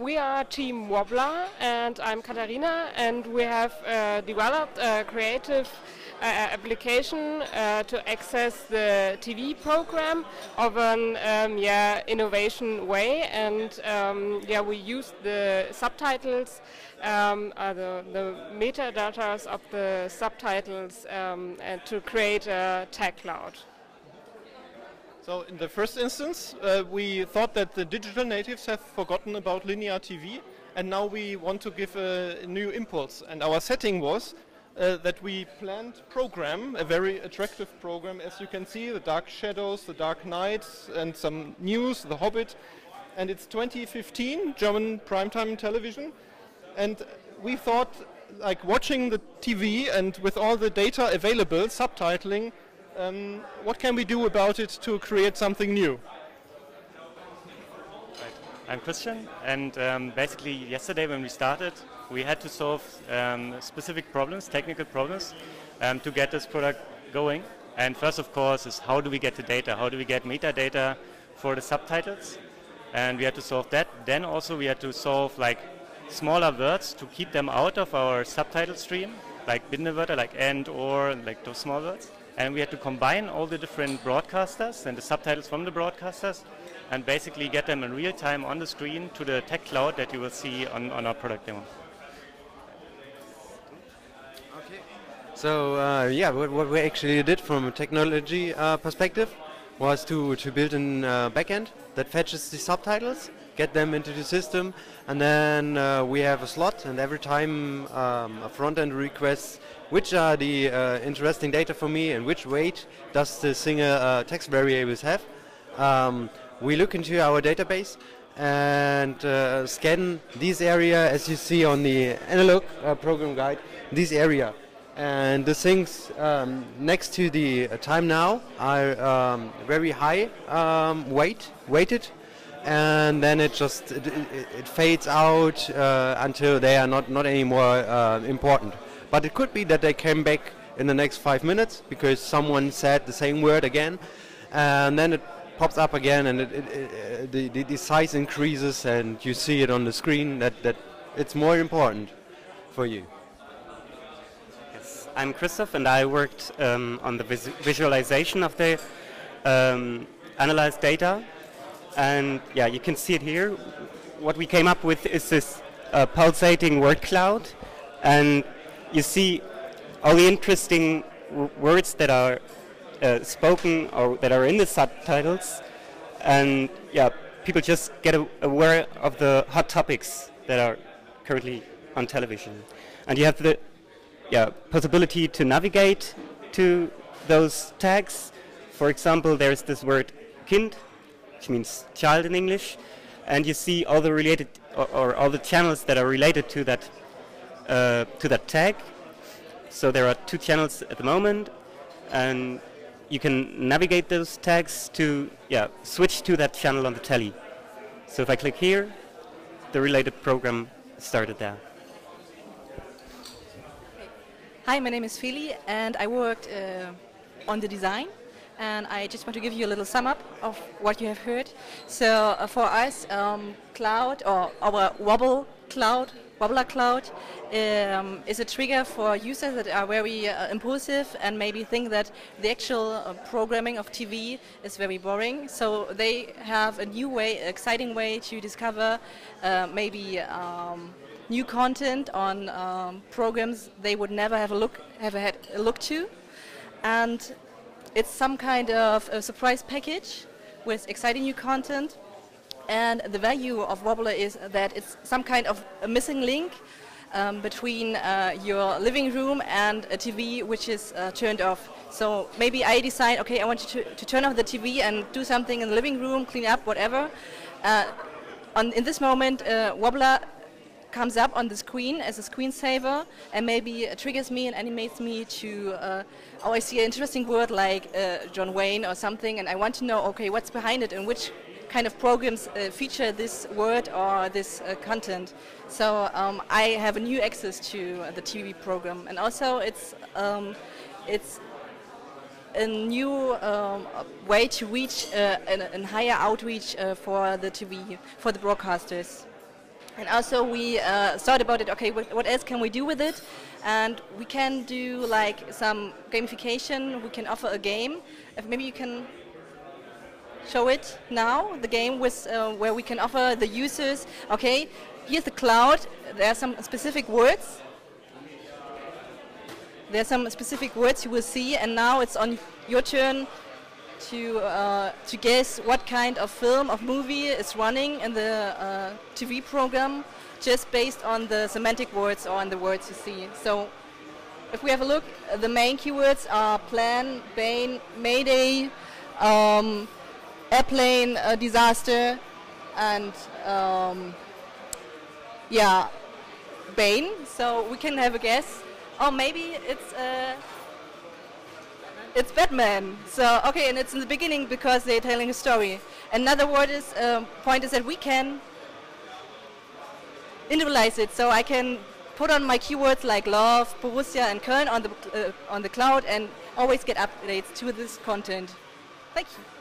We are Team Wobbler, and I'm Katharina, and we have developed a creative application to access the TV program of an innovation way, and we used the subtitles, the metadata of the subtitles and to create a tag cloud. So in the first instance, we thought that the digital natives have forgotten about linear TV, and now we want to give a new impulse. And our setting was that we planned program, a very attractive program, as you can see, the Dark Shadows, the Dark Nights, and some news, The Hobbit. And it's 2015, German primetime television. And we thought, like, watching the TV and with all the data available, subtitling, what can we do about it to create something new? Right. I'm Christian, and basically yesterday when we started, we had to solve specific problems, technical problems, to get this product going. And first, of course, is how do we get the data? How do we get metadata for the subtitles? And we had to solve that. Then also we had to solve like smaller words to keep them out of our subtitle stream, like Bindewörter, like and, or, like those small words. And we had to combine all the different broadcasters and the subtitles from the broadcasters and basically get them in real time on the screen to the tech cloud that you will see on our product demo. Okay. So what we actually did from a technology perspective was to build an backend that fetches the subtitles, get them into the system, and then we have a slot, and every time a front-end requests which are the interesting data for me and which weight does the single text variables have. We look into our database and scan this area, as you see on the analog program guide, this area. And the things next to the time now are very high weighted. And then it just it fades out until they are not anymore important. But it could be that they came back in the next 5 minutes because someone said the same word again, and then it pops up again, and the size increases, and you see it on the screen that it's more important for you. Yes, I'm Christoph, and I worked on the visualization of the analyzed data. And yeah, you can see it here. What we came up with is this pulsating word cloud, and you see all the interesting words that are spoken or that are in the subtitles, and yeah, people just get aware of the hot topics that are currently on television, and you have the possibility to navigate to those tags. For example, there's this word Kind, which means child in English, and you see all the related or all the channels that are related to that tag. So there are two channels at the moment, and you can navigate those tags to switch to that channel on the telly. So if I click here, the related program started there. Hi, my name is Feli, and I worked on the design. And I just want to give you a little sum up of what you have heard. So for us, cloud, or our Wobbler Cloud, is a trigger for users that are very impulsive and maybe think that the actual programming of TV is very boring. So they have a new way, exciting way to discover maybe new content on programs they would never have had a look to. And it's some kind of a surprise package with exciting new content, and the value of Wobbler is that it's some kind of a missing link between your living room and a TV which is turned off. So maybe I decide, okay, I want to turn off the TV and do something in the living room, clean up, whatever. In this moment, Wobbler comes up on the screen as a screensaver, and maybe triggers me and animates me to, I see an interesting word like John Wayne or something, and I want to know, okay, what's behind it and which kind of programs feature this word or this content. So I have a new access to the TV program, and also it's a new way to reach a higher outreach for the TV, for the broadcasters. And also we thought about it, okay, what else can we do with it? And we can do like some gamification, we can offer a game. If maybe you can show it now, the game with, where we can offer the users, okay, here's the cloud, there are some specific words. There are some specific words you will see, and now it's on your turn to guess what kind of film, of movie is running in the TV program, just based on the semantic words or on the words you see. So, if we have a look, the main keywords are plan, bane, mayday, airplane disaster, and yeah, bane. So we can have a guess. Oh, maybe it's Batman. So okay, and it's in the beginning because they're telling a story. Another word is point is that we can individualize it. So I can put on my keywords like love, Borussia, and Köln on the cloud, and always get updates to this content. Thank you.